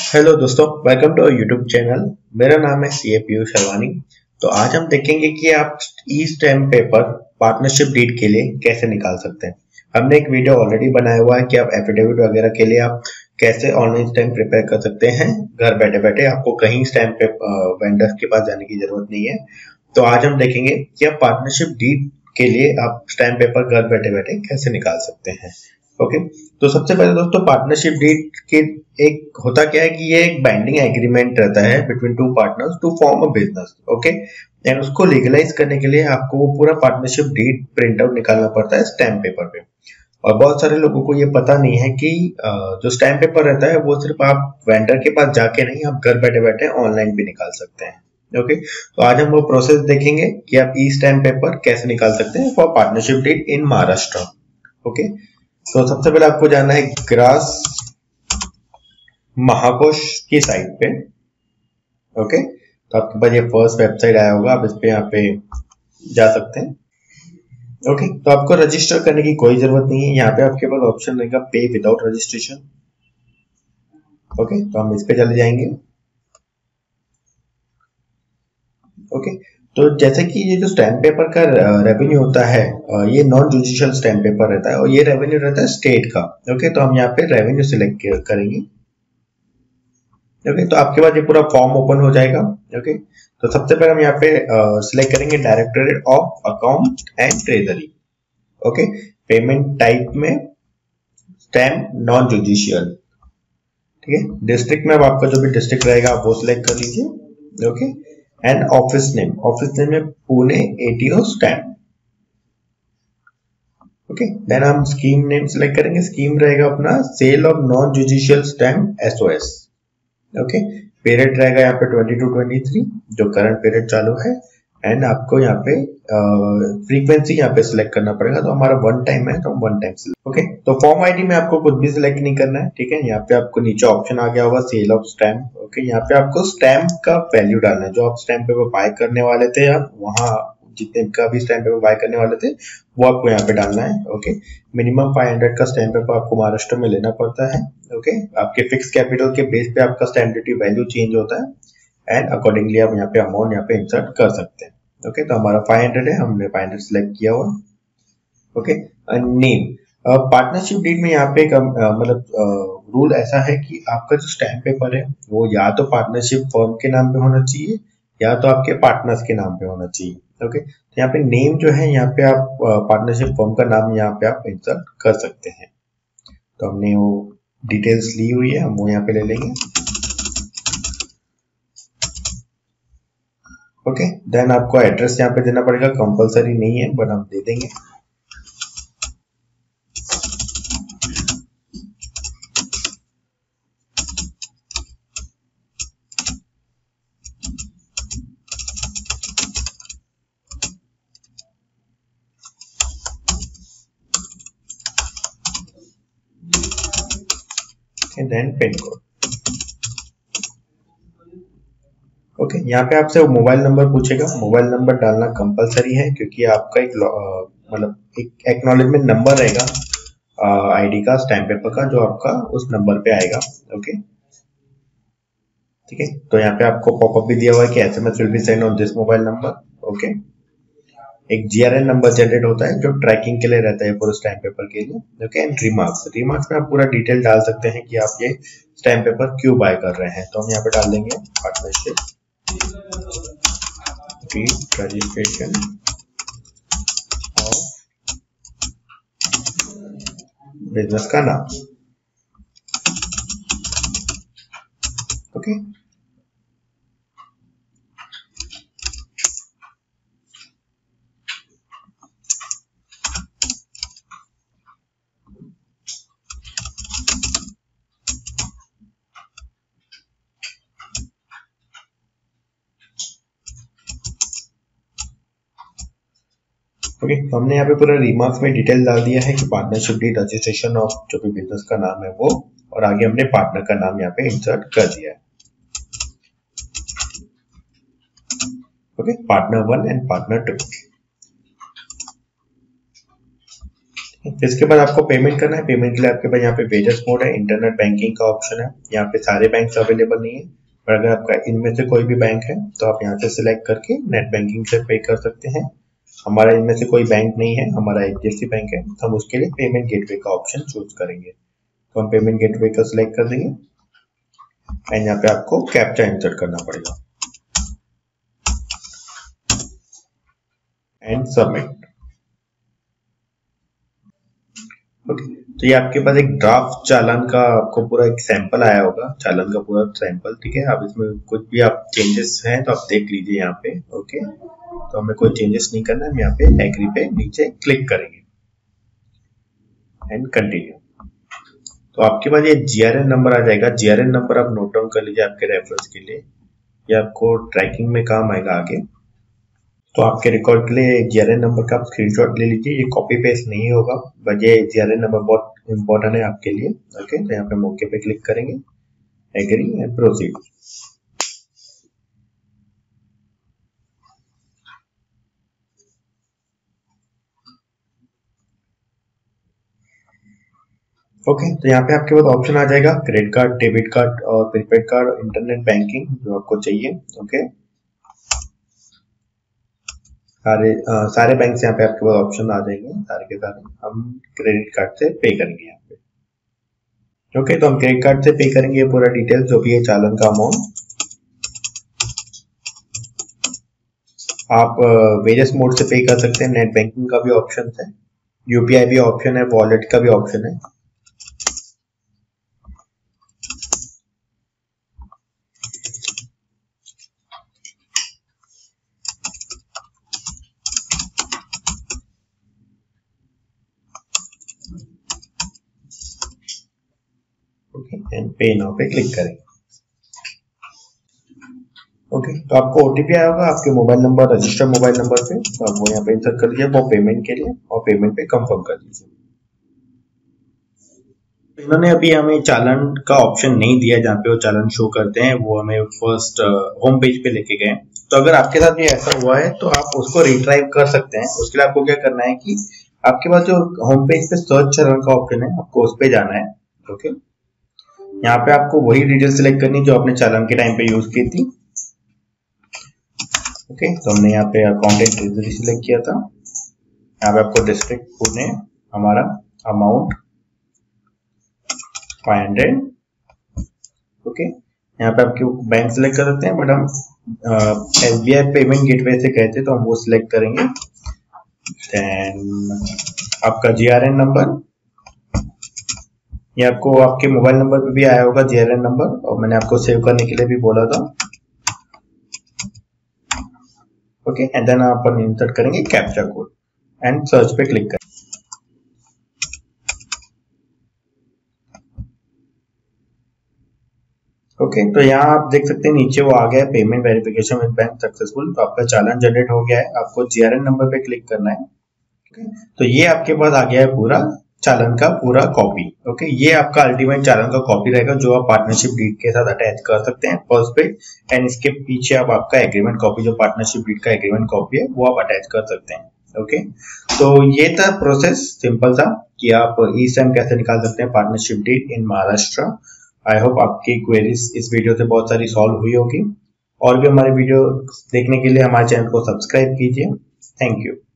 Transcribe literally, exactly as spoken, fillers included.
Hello दोस्तों, welcome to our YouTube channel. मेरा नाम है सी ए पी यू शलवानी। तो आज हम देखेंगे कि आप ई स्टैम्प पेपर पार्टनरशिप डीड के लिए कैसे निकाल सकते हैं। हमने एक वीडियो ऑलरेडी बनाया हुआ है कि आप एफिडेविट वगैरह के लिए आप कैसे ऑनलाइन स्टैम्प प्रिपेयर कर सकते हैं घर बैठे बैठे। आपको कहीं स्टैम्प वेंडर्स के पास जाने की जरूरत नहीं है। तो आज हम देखेंगे कि आप पार्टनरशिप डीड के लिए आप स्टैम्प पेपर घर बैठे बैठे कैसे निकाल सकते हैं। Okay okay. तो सबसे पहले दोस्तों पार्टनरशिप डीड के एक होता क्या है कि ये एक बाइंडिंग एग्रीमेंट रहता है between two partners to form a business. Okay and उसको लीगलाइज करने के लिए आपको वो पूरा पार्टनरशिप डीड प्रिंट आउट निकालना पड़ता है स्टैम्प पेपर पे। और बहुत सारे लोगों को ये पता नहीं है कि जो स्टैम्प पेपर रहता है वो सिर्फ आप वेंडर के पास जाके नहीं, आप घर बैठे बैठे ऑनलाइन भी निकाल सकते हैं। Okay okay. तो आज हम वो प्रोसेस देखेंगे कि आप ई स्टैम्प पेपर कैसे निकाल सकते हैं for partnership deed in Maharashtra. Okay okay. तो सबसे पहले आपको जाना है ग्रास महाकोश की साइट पे। ओके तो आपके पास ये फर्स्ट वेबसाइट आया होगा, आप इस पे यहाँ पे जा सकते हैं। ओके तो आपको रजिस्टर करने की कोई जरूरत नहीं है। यहाँ पे आपके पास ऑप्शन रहेगा पे विदाउट रजिस्ट्रेशन। ओके तो हम इस पे चले जाएंगे। ओके तो जैसे कि ये जो स्टैम्प पेपर का रेवेन्यू होता है ये नॉन जुडिशियल स्टैम्प पेपर रहता है और ये रेवेन्यू रहता है स्टेट का। ओके तो हम यहाँ पे रेवेन्यू सिलेक्ट करेंगे। ओके तो आपके पास ये पूरा फॉर्म ओपन हो जाएगा। ओके तो सबसे पहले हम यहाँ पे सिलेक्ट करेंगे directorate of account and treasury. Okay payment type में स्टैम्प नॉन जुडिशियल, ठीक है। डिस्ट्रिक्ट में अब आपका जो भी डिस्ट्रिक्ट रहेगा आप वो सिलेक्ट कर लीजिए। Okay and office name, office name में Pune ATO stamp. Okay then हम स्कीम नेम सिलेक्ट करेंगे। स्कीम रहेगा अपना sale of non judicial stamp SOS. Okay period रहेगा यहाँ पे ट्वेंटी टू ट्वेंटी थ्री, जो करंट पीरियड चालू है। एंड आपको यहाँ पे फ्रीक्वेंसी यहाँ पे सिलेक्ट करना पड़ेगा, तो हमारा वन टाइम है तो हम वन टाइम सिलेक्ट। ओके तो फॉर्म आईडी में आपको कुछ भी सिलेक्ट नहीं करना है, ठीक है। यहाँ पे आपको नीचे ऑप्शन आ गया होगा सेल ऑफ स्टैम्प। ओके यहाँ पे आपको स्टैम्प का वैल्यू डालना है, जो आप स्टैम्प पेपर बाय करने वाले थे, आप वहाँ जितने का भी स्टैम्प पेपर बाय करने वाले थे वो आपको यहाँ पे डालना है। ओके मिनिमम फाइव हंड्रेड का स्टैम्प पेपर आपको महाराष्ट्र में लेना पड़ता है। ओके आपके फिक्स कैपिटल के बेस पे आपका स्टैम्प ड्यूटी वैल्यू चेंज होता है एंड अकॉर्डिंगली आप यहाँ पे अमाउंट यहाँ पे इंसर्ट कर सकते हैं। ओके okay, तो हमारा फाइव हंड्रेड है, हमने फाइव हंड्रेड सिलेक्ट किया हुआ। ओके नेम पार्टनरशिप डीड में यहाँ पे मतलब रूल ऐसा है कि आपका जो स्टैम्प पेपर है वो या तो पार्टनरशिप फर्म के नाम पे होना चाहिए या तो आपके पार्टनर्स के नाम पे होना चाहिए। ओके okay, तो यहाँ पे नेम जो है यहाँ पे आप पार्टनरशिप फर्म का नाम यहाँ पे आप इंसर्ट कर सकते हैं। तो हमने वो डिटेल्स ली हुई है, हम वो यहाँ पे ले लेंगे। ओके okay, देन आपको एड्रेस यहाँ पे देना पड़ेगा, कंपलसरी नहीं है बट हम दे देंगे। And then pin code. Okay okay, यहाँ पे आपसे मोबाइल नंबर पूछेगा, मोबाइल नंबर डालना कंपलसरी है क्योंकि आपका एक मतलब एक एक्नॉलेजमेंट नंबर रहेगा आईडी का स्टैम्प पेपर का, जो आपका उस नंबर पे आएगा। ओके ठीक है तो यहाँ पे आपको पॉपअप भी दिया हुआ है कि SMS will be send on this mobile number. Okay एक जीआरएन नंबर जनरेट होता है जो ट्रैकिंग के लिए रहता है पूरे स्टैम्प पेपर के लिए। ओके एंड रिमार्क्स, रिमार्क्स में आप पूरा डिटेल डाल सकते हैं कि आप ये स्टैम्प पेपर क्यों बाय कर रहे हैं। तो हम यहाँ पे डाल देंगे पार्टनरशिप रजिस्ट्रेशन बिजनेस का नाम। ओके ओके okay, तो हमने यहाँ पे पूरा रिमार्क्स में डिटेल डाल दिया है कि पार्टनरशिप डीड, रजिस्ट्रेशन ऑफ जो भी बिजनेस का नाम है वो, और आगे हमने पार्टनर का नाम यहाँ पे इंसर्ट कर दिया है। Okay partner one and partner two, इसके बाद आपको पेमेंट करना है। पेमेंट के लिए आपके पास यहाँ पे वेजर्स मोड है, इंटरनेट बैंकिंग का ऑप्शन है। यहाँ पे सारे बैंक अवेलेबल नहीं है, पर अगर आपका इनमें से कोई भी बैंक है तो आप यहाँ से सिलेक्ट करके नेट बैंकिंग से पे कर सकते हैं। हमारा इनमें से कोई बैंक नहीं है, हमारा H D F C bank है, तो हम उसके लिए पेमेंट गेटवे का ऑप्शन चूज करेंगे। तो हम पेमेंट गेटवे का सिलेक्ट कर देंगे एंड यहाँ पे आपको कैप्चा इंसर्ट करना पड़ेगा एंड सबमिट। ओके, तो ये आपके पास एक ड्राफ्ट चालान का आपको पूरा एक सैंपल आया होगा, चालान का पूरा सैंपल। ठीक है, आप इसमें कुछ भी आप चेंजेस हैं तो आप देख लीजिए यहाँ पे। ओके, तो हमें कोई चेंजेस नहीं करना है, हम यहाँ पे एग्री पे नीचे क्लिक करेंगे एंड कंटिन्यू। तो आपके पास ये जी आर एन नंबर आ जाएगा। जी आर एन नंबर आप नोट डाउन कर लीजिए आपके रेफरेंस के लिए, ये आपको ट्रैकिंग में काम आएगा आगे। तो आपके रिकॉर्ड के लिए जी आर एन नंबर का आप स्क्रीनशॉट ले लीजिए, ये कॉपी पेस्ट नहीं होगा, बट ये जी आर एन नंबर बहुत इंपॉर्टेंट है आपके लिए। ओके, तो यहाँ पे हम ओके पे क्लिक करेंगे, agree and proceed. Okay okay, तो यहाँ पे आपके पास ऑप्शन आ जाएगा क्रेडिट कार्ड, डेबिट कार्ड और प्रीपेड कार्ड, इंटरनेट बैंकिंग जो आपको चाहिए। ओके okay, सारे आ, सारे बैंक से यहाँ पे आपके पास ऑप्शन आ जाएंगे, सारे के सारे हम क्रेडिट कार्ड से पे करेंगे यहाँ पे। ओके okay, तो हम क्रेडिट कार्ड से पे करेंगे पूरा डिटेल जो भी है चालान का अमाउंट। आप वेरियस मोड से पे कर सकते हैं, नेट बैंकिंग का भी ऑप्शन है, यू पी आई भी ऑप्शन है, वॉलेट का भी ऑप्शन है। पे नाउ पे क्लिक करेंगे। ओके, तो आपको ओ टी पी आया होगा आपके mobile number, registered mobile number पे, तो आप वो यहाँ पे इंसर्ट कर लीजिए वो पेमेंट के लिए और पेमेंट पे कंफर्म कर दीजिए। इन्होंने अभी हमें चालान का ऑप्शन नहीं दिया जहाँ पे वो चालान शो करते हैं, वो हमें फर्स्ट होम पेज पे लेके गए। तो अगर आपके साथ ये ऐसा हुआ है तो आप उसको रिट्राइव कर सकते हैं। उसके लिए आपको क्या करना है कि आपके पास जो होम पेज पे सर्च चालान का ऑप्शन है आपको उस पे जाना है। ओके, यहाँ पे आपको वही डिटेल सिलेक्ट करनी जो आपने चालान के टाइम पे यूज की थी। ओके, तो हमने यहाँ पे अकाउंट एंड ट्रेजरी सिलेक्ट किया था। यहाँ पे आपको डिस्ट्रिक्ट पुणे, हमारा अमाउंट फाइव हंड्रेड। ओके, यहाँ पे आपके बैंक सिलेक्ट कर सकते हैं, बट हम S B I payment gateway से गए थे तो हम वो सिलेक्ट करेंगे। देन आपका जी आर एन नंबर, ये आपको आपके मोबाइल नंबर पे भी आया होगा जी आर एन नंबर, और मैंने आपको सेव करने के लिए भी बोला था। ओके, एंड देन आप इंसर्ट करेंगे कैप्चा कोड एंड सर्च पे क्लिक करें। ओके, तो यहाँ आप देख सकते हैं नीचे वो आ गया है payment verification with bank successful. तो आपका चालान जनरेट हो गया है, आपको जी आर एन नंबर पे क्लिक करना है। ओके, तो ये आपके पास आ गया है पूरा चालान का पूरा कॉपी। ओके, ये आपका अल्टीमेट चालान का कॉपी रहेगा जो आप पार्टनरशिप डीड के साथ अटैच कर सकते हैं फर्स्ट पेज, एंड इसके पीछे आप आपका एग्रीमेंट कॉपी जो पार्टनरशिप डीड का एग्रीमेंट कॉपी है वो आप अटैच कर सकते हैं। ओके, तो ये था प्रोसेस, सिंपल था कि आप ई स्टैम्प कैसे निकाल सकते हैं partnership deed in Maharashtra. I hope आपकी क्वेरीज इस वीडियो से बहुत सारी सॉल्व हुई होगी। और भी हमारे वीडियो देखने के लिए हमारे चैनल को सब्सक्राइब कीजिए। Thank you.